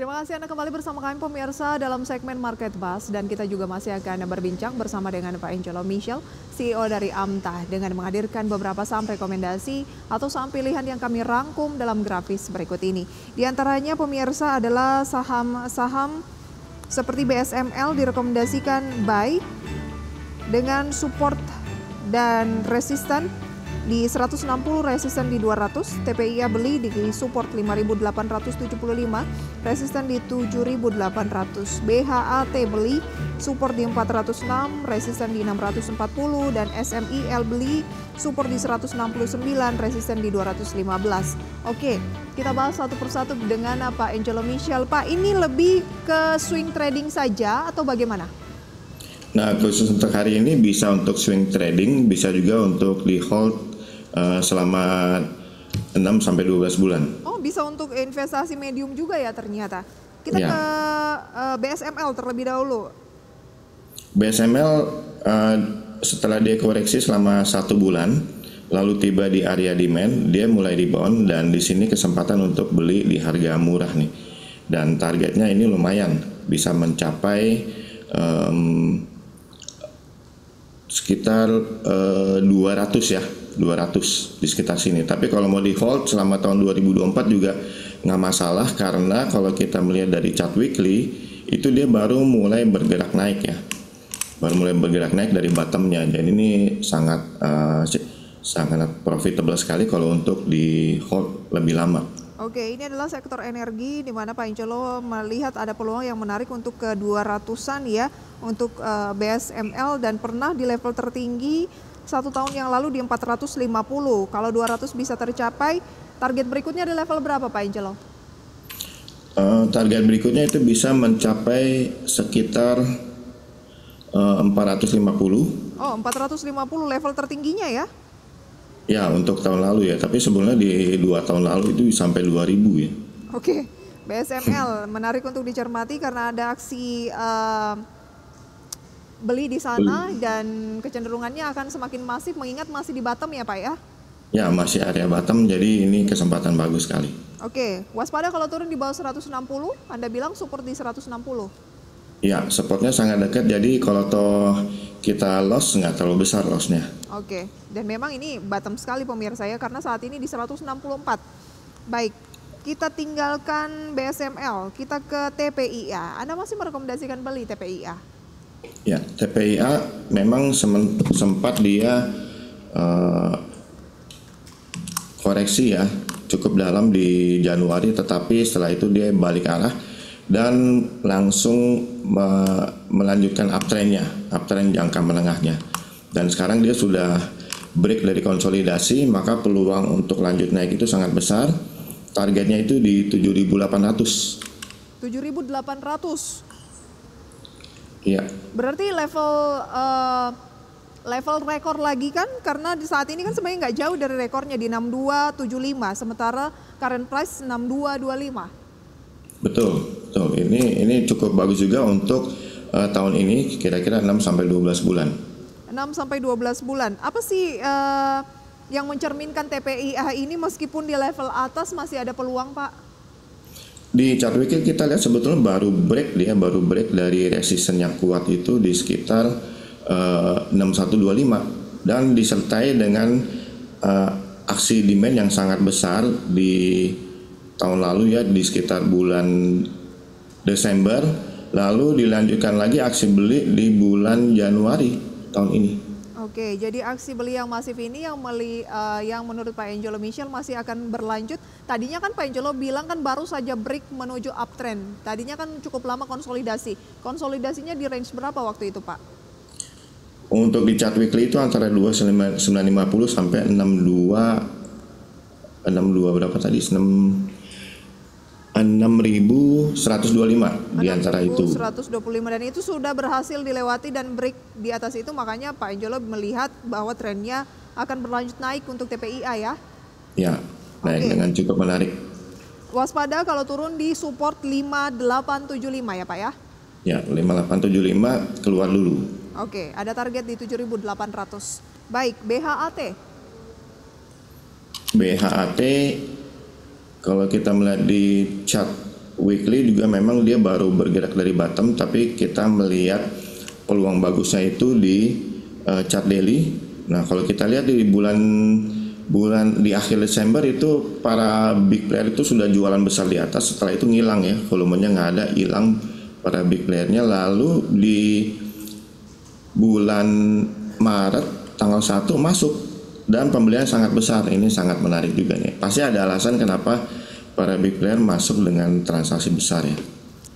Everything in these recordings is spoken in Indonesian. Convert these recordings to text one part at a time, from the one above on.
Terima kasih Anda kembali bersama kami pemirsa dalam segmen Market Buzz, dan kita juga masih akan berbincang bersama dengan Pak Angelo Michel, CEO dari AMTA, dengan menghadirkan beberapa saham rekomendasi atau saham pilihan yang kami rangkum dalam grafis berikut ini. Di antaranya pemirsa adalah saham-saham seperti BSML direkomendasikan buy dengan support dan resisten di 160, resisten di 200, TPIA beli di support 5.875, resisten di 7.800, BHAT beli support di 406, resisten di 640, dan SMIL beli support di 169, resisten di 215. Oke, kita bahas satu persatu dengan Pak Angelo Michel. Pak, ini lebih ke swing trading saja atau bagaimana? Nah, khusus untuk hari ini bisa untuk swing trading, bisa juga untuk di hold selama 6-12 bulan. Oh, bisa untuk investasi medium juga ya ternyata. Kita ya. Ke BSML terlebih dahulu. BSML setelah dia koreksi selama 1 bulan, lalu tiba di area demand, dia mulai rebound, dan di sini kesempatan untuk beli di harga murah nih. Dan targetnya ini lumayan, bisa mencapai sekitar 200 ya. 200 di sekitar sini. Tapi kalau mau di hold selama tahun 2024 juga nggak masalah, karena kalau kita melihat dari chart weekly itu dia baru mulai bergerak naik ya, baru mulai bergerak naik dari bottomnya. Jadi ini sangat sangat profitable sekali kalau untuk di hold lebih lama. Oke, ini adalah sektor energi di mana Pak Angelo melihat ada peluang yang menarik untuk ke 200-an ya untuk BSML, dan pernah di level tertinggi 1 tahun yang lalu di 450. Kalau 200 bisa tercapai, target berikutnya di level berapa Pak Angelo? Target berikutnya itu bisa mencapai sekitar 450. Oh, 450 level tertingginya ya? Ya, untuk tahun lalu ya, tapi sebelumnya di 2 tahun lalu itu sampai 2000 ya. Oke, BSML menarik untuk dicermati karena ada aksi beli di sana, dan kecenderungannya akan semakin masif mengingat masih di bottom ya Pak ya? Ya, masih area bottom, jadi ini kesempatan bagus sekali. Oke, waspada kalau turun di bawah 160, Anda bilang support di 160? Ya, supportnya sangat dekat, jadi kalau toh kita loss nggak terlalu besar lossnya. Oke, dan memang ini bottom sekali pemirsa ya, karena saat ini di 164. Baik, kita tinggalkan BSML, kita ke TPIA. Anda masih merekomendasikan beli TPIA? Ya, TPIA memang sempat dia koreksi ya, cukup dalam di Januari, tetapi setelah itu dia balik arah dan langsung melanjutkan uptrendnya, uptrend jangka menengahnya. Dan sekarang dia sudah break dari konsolidasi, maka peluang untuk lanjut naik itu sangat besar. Targetnya itu di 7.800. 7.800. Ya. Berarti level rekor lagi kan, karena di saat ini kan sebenarnya nggak jauh dari rekornya di 6275, sementara current price 6225. Betul. Ini cukup bagus juga untuk tahun ini, kira-kira 6-12 bulan. 6-12 bulan. Apa sih yang mencerminkan TPIA ini meskipun di level atas masih ada peluang, Pak? Di chart weekly kita lihat sebetulnya baru break dari resisten yang kuat itu di sekitar 6125, dan disertai dengan aksi demand yang sangat besar di tahun lalu ya, di sekitar bulan Desember, lalu dilanjutkan lagi aksi beli di bulan Januari tahun ini. Oke, jadi aksi beli yang masif ini yang menurut Pak Angelo Michel masih akan berlanjut. Tadinya kan Pak Angelo bilang kan baru saja break menuju uptrend. Tadinya kan cukup lama konsolidasi. Konsolidasinya di range berapa waktu itu, Pak? Untuk di chart weekly itu antara 2950 sampai 62 berapa tadi? 6.125 di antara itu. 6.125, dan itu sudah berhasil dilewati dan break di atas itu, makanya Pak Angelo melihat bahwa trennya akan berlanjut naik untuk TPIA ya? Ya, naik dengan cukup menarik. Waspada kalau turun di support 5.875 ya Pak ya? Ya, 5.875 keluar dulu. Oke, ada target di 7.800. Baik, BHAT. Kalau kita melihat di chart Weekly juga memang dia baru bergerak dari bottom, tapi kita melihat peluang bagusnya itu di chart daily. Nah, kalau kita lihat di bulan di akhir Desember itu para big player itu sudah jualan besar di atas, setelah itu ngilang ya, volumenya nggak ada, hilang para big playernya. Lalu di bulan Maret tanggal 1 masuk dan pembelian sangat besar. Ini sangat menarik juga nih. Pasti ada alasan kenapa para big player masuk dengan transaksi besar ya.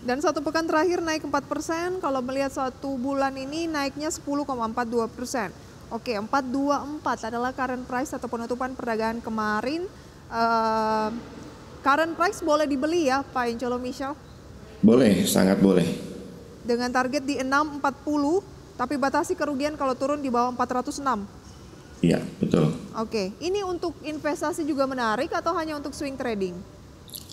Dan satu pekan terakhir naik 4%, kalau melihat satu bulan ini naiknya 10,42%. Oke, 424 adalah current price atau penutupan perdagangan kemarin. Current price boleh dibeli ya Pak Angelo Michel? Boleh, sangat boleh. Dengan target di 640, tapi batasi kerugian kalau turun di bawah 406. Iya, betul. Oke, ini untuk investasi juga menarik atau hanya untuk swing trading?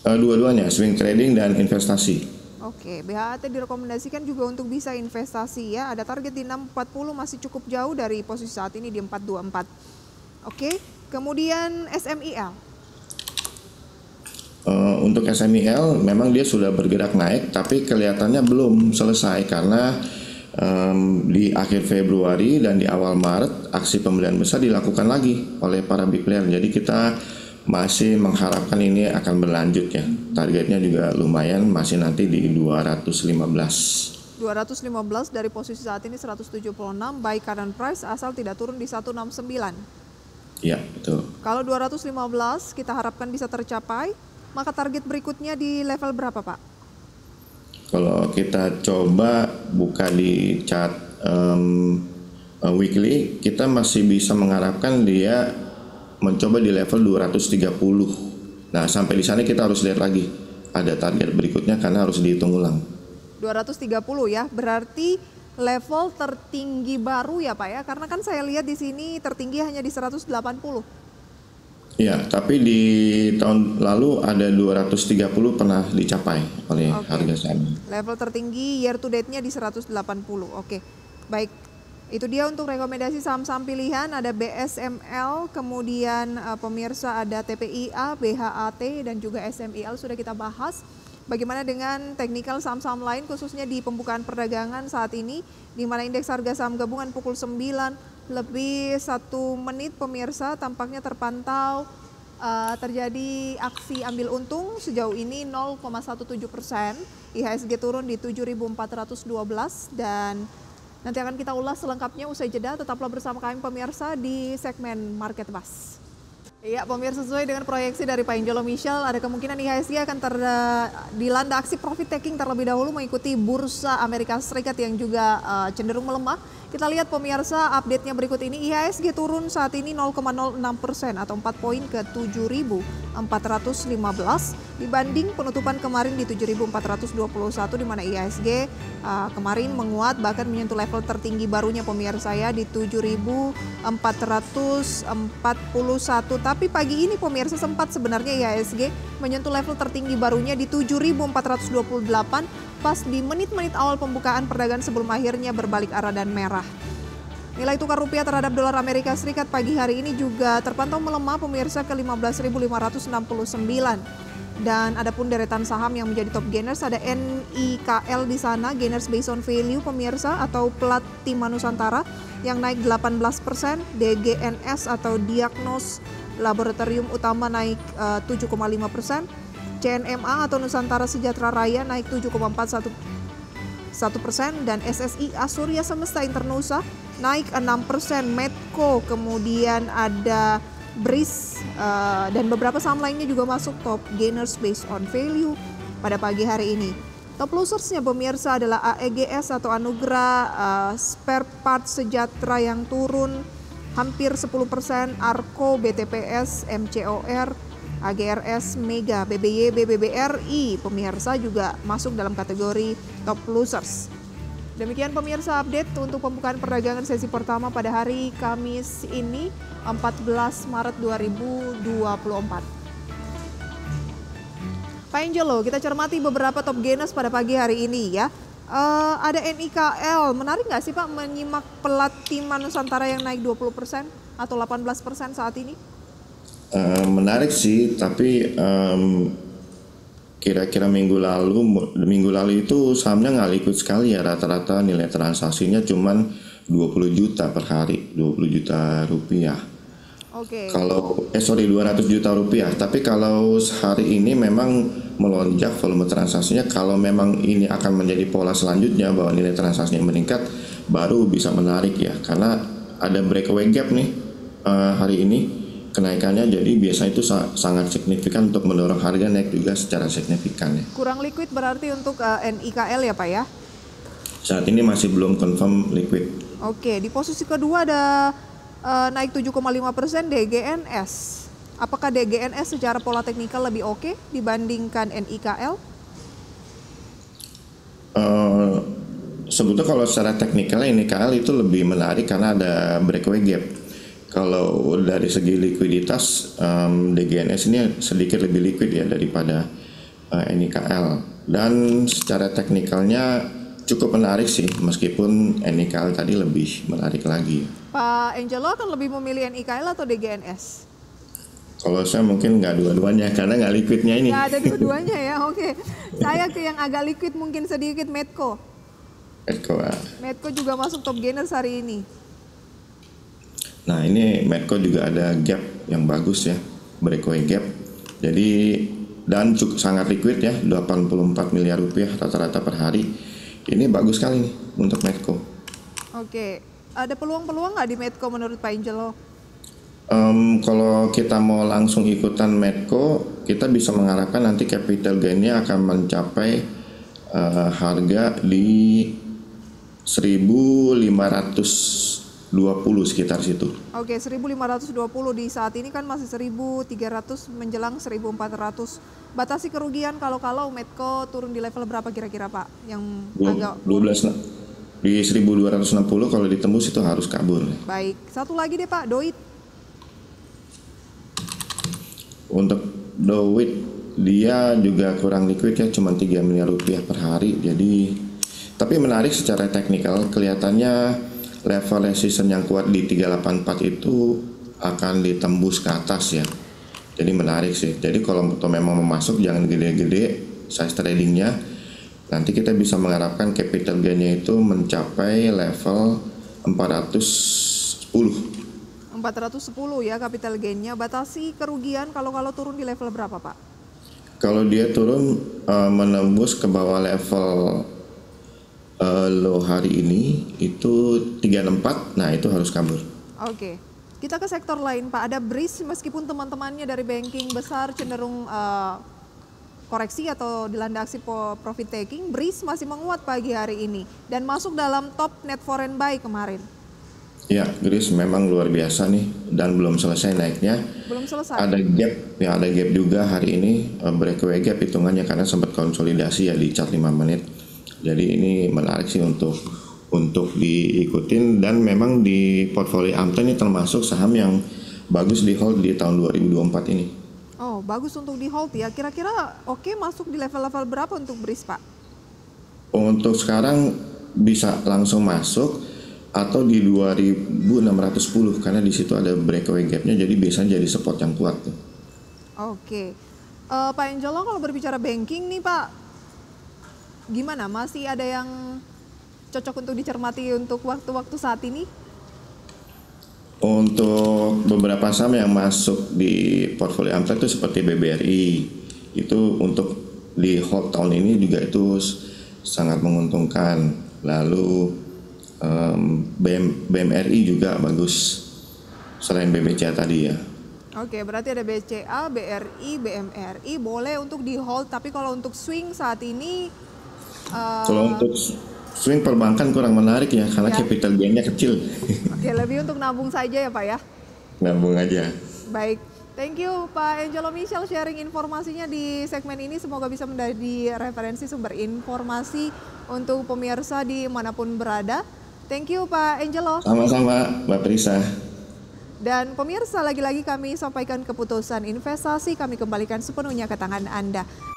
Dua-duanya, swing trading dan investasi. Oke, BHAT direkomendasikan juga untuk bisa investasi ya. Ada target di 640, masih cukup jauh dari posisi saat ini di 424. Oke, kemudian SMIL. Untuk SMIL memang dia sudah bergerak naik, tapi kelihatannya belum selesai karena di akhir Februari dan di awal Maret aksi pembelian besar dilakukan lagi oleh para big player. Jadi kita masih mengharapkan ini akan berlanjut ya. Targetnya juga lumayan, masih nanti di 215. 215 dari posisi saat ini 176 by current price, asal tidak turun di 169. Iya, betul. Kalau 215 kita harapkan bisa tercapai, maka target berikutnya di level berapa, Pak? Kalau kita coba buka di chart weekly, kita masih bisa mengharapkan dia mencoba di level 230. Nah, sampai di sana kita harus lihat lagi ada target berikutnya karena harus dihitung ulang. 230 ya, berarti level tertinggi baru ya Pak ya, karena kan saya lihat di sini tertinggi hanya di 180. Iya, tapi di tahun lalu ada 230 pernah dicapai oleh harga saham. Level tertinggi year to date-nya di 180. Oke, baik. Itu dia untuk rekomendasi saham-saham pilihan, ada BSML, kemudian pemirsa ada TPIA, BHAT, dan juga SMIL sudah kita bahas. Bagaimana dengan teknikal saham-saham lain khususnya di pembukaan perdagangan saat ini, di mana indeks harga saham gabungan pukul 9:01 pemirsa tampaknya terpantau terjadi aksi ambil untung sejauh ini 0,17%, IHSG turun di 7.412 dan nanti akan kita ulas selengkapnya usai jeda. Tetaplah bersama kami pemirsa di segmen Market Buzz. Iya pemirsa, sesuai dengan proyeksi dari Pak Angelo Michel, ada kemungkinan IHSG akan dilanda aksi profit taking terlebih dahulu mengikuti bursa Amerika Serikat yang juga cenderung melemah. Kita lihat pemirsa update-nya berikut ini. IHSG turun saat ini 0,06% atau 4 poin ke 7.415 dibanding penutupan kemarin di 7.421, di mana IHSG kemarin menguat bahkan menyentuh level tertinggi barunya pemirsa ya di 7.441. Tapi pagi ini pemirsa sempat sebenarnya IHSG menyentuh level tertinggi barunya di 7.428 pas di menit-menit awal pembukaan perdagangan sebelum akhirnya berbalik arah dan merah. Nilai tukar rupiah terhadap dolar Amerika Serikat pagi hari ini juga terpantau melemah pemirsa ke 15.569. Dan ada pun deretan saham yang menjadi top gainers, ada NIKL di sana, gainers based on value pemirsa, atau Platinum Nusantara yang naik 18%, DGNS atau Diagnos Laboratorium Utama naik 7,5%, CNMA atau Nusantara Sejahtera Raya naik 7,41%, dan SSIA Surya Semesta Internusa naik 6%, Medco, kemudian ada BRIS dan beberapa saham lainnya juga masuk top gainers based on value pada pagi hari ini. Top losersnya pemirsa adalah AEGS atau Anugerah Spare Parts Sejahtera yang turun hampir 10%, ARCO, BTPS, MCOR, AGRS, MEGA, BBY, BBBRI pemirsa juga masuk dalam kategori top losers. Demikian pemirsa update untuk pembukaan perdagangan sesi pertama pada hari Kamis ini 14 Maret 2024. Pak Angelo, kita cermati beberapa top gainers pada pagi hari ini ya. Ada NIKL, menarik nggak sih Pak menyimak Platinum Nusantara yang naik 20% atau 18% saat ini? Menarik sih, tapi kira-kira minggu lalu itu sahamnya nggak ikut sekali ya, rata-rata nilai transaksinya cuman 20 juta per hari, 20 juta rupiah. Okay. Kalau 200 juta rupiah. Tapi kalau hari ini memang melonjak volume transaksinya, kalau memang ini akan menjadi pola selanjutnya bahwa nilai transaksinya meningkat, baru bisa menarik ya, karena ada breakaway gap nih hari ini. Kenaikannya jadi biasa itu sangat signifikan untuk mendorong harga naik juga secara signifikan ya. Kurang liquid berarti untuk NIKL ya Pak ya? Saat ini masih belum confirm liquid. Oke, di posisi kedua ada naik 7,5% DGNS. Apakah DGNS secara pola teknikal lebih oke dibandingkan NIKL? Sebetulnya kalau secara teknikal NIKL itu lebih menarik karena ada breakaway gap. Kalau dari segi likuiditas, DGNS ini sedikit lebih liquid ya daripada NIKL. Dan secara teknikalnya cukup menarik sih, meskipun NIKL tadi lebih menarik lagi. Pak Angelo akan lebih memilih NIKL atau DGNS? Kalau saya mungkin nggak dua-duanya, karena nggak liquidnya ini. Nggak ada dua-duanya ya, oke. Saya ke yang agak liquid mungkin sedikit, Medco. Medco juga masuk top gainers hari ini. Nah ini Medco juga ada gap yang bagus ya, breakaway gap. Jadi dan cukup sangat liquid ya, 84 miliar rupiah rata-rata per hari. Ini bagus sekali nih untuk Medco. Oke, ada peluang-peluang nggak di Medco menurut Pak Angelo? Kalau kita mau langsung ikutan Medco, kita bisa mengharapkan nanti capital gainnya akan mencapai harga di 1.520 sekitar situ. Oke, 1.520 di saat ini kan masih 1.300 menjelang 1.400. Batasi kerugian kalau-kalau Medco turun di level berapa kira-kira Pak? Yang agak 12 di 1.260 kalau ditembus itu harus kabur. Baik, satu lagi deh Pak, DOIT. Untuk DOIT dia juga kurang liquid ya, cuma 3 miliar rupiah per hari. Jadi tapi menarik secara teknikal, kelihatannya level resisten yang kuat di 384 itu akan ditembus ke atas ya. Jadi menarik sih. Jadi kalau memang mau masuk jangan gede-gede size tradingnya. Nanti kita bisa mengharapkan capital gainnya itu mencapai level 410. 410 ya capital gainnya. Batasi kerugian kalau turun di level berapa Pak? Kalau dia turun menembus ke bawah level low hari ini itu 364, nah itu harus kabur. Oke, kita ke sektor lain Pak, ada BRIS meskipun teman-temannya dari banking besar cenderung koreksi atau dilanda aksi profit taking, BRIS masih menguat pagi hari ini dan masuk dalam top net foreign buy kemarin. Ya, BRIS memang luar biasa nih dan belum selesai naiknya. Belum selesai. Ada gap, ya ada gap juga hari ini, breakaway gap hitungannya karena sempat konsolidasi ya di chart 5 menit. Jadi ini menarik sih untuk diikutin dan memang di portfolio AMTA ini termasuk saham yang bagus di hold di tahun 2024 ini. Oh, bagus untuk di hold ya. Kira-kira oke masuk di level-level berapa untuk BRIS, Pak? Untuk sekarang bisa langsung masuk atau di 2610 karena di situ ada breakaway gap-nya jadi biasanya jadi support yang kuat tuh. Oke. Pak Angelo kalau berbicara banking nih, Pak, gimana? Masih ada yang cocok untuk dicermati untuk waktu-waktu saat ini? Untuk beberapa saham yang masuk di portfolio AMTA itu seperti BBRI. Itu untuk di hold tahun ini juga itu sangat menguntungkan. Lalu BMRI juga bagus selain BBCA tadi ya. Oke, berarti ada BCA, BRI, BMRI boleh untuk di hold, tapi kalau untuk swing saat ini kalau untuk swing perbankan kurang menarik ya, karena capital gainnya kecil. Oke, lebih untuk nabung saja ya Pak ya? Nabung aja. Baik, thank you Pak Angelo Michel sharing informasinya di segmen ini. Semoga bisa menjadi referensi sumber informasi untuk pemirsa dimanapun berada. Thank you Pak Angelo. Sama-sama Mbak Prisa. Dan pemirsa lagi-lagi kami sampaikan keputusan investasi kami kembalikan sepenuhnya ke tangan Anda.